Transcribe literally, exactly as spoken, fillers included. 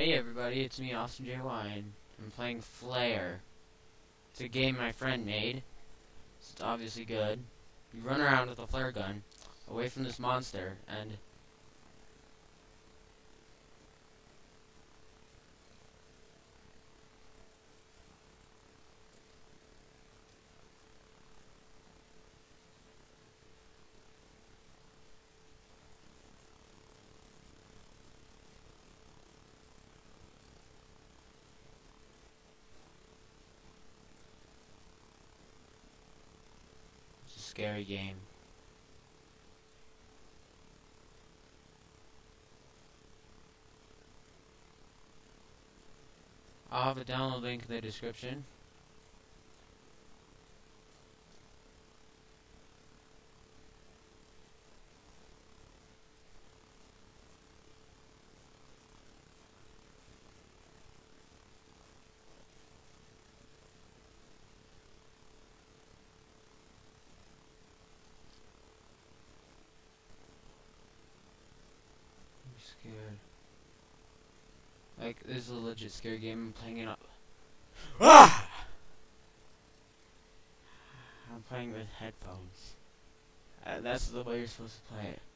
Hey everybody, it's me, Austin J. Wine. I'm playing Flare. It's a game my friend made, so it's obviously good. You run around with a flare gun, away from this monster, and... scary game. I'll have a download link in the description. Scared. Like, this is a legit scary game. I'm playing it up. Ah! I'm playing with headphones. Uh, that's the way you're supposed to play it.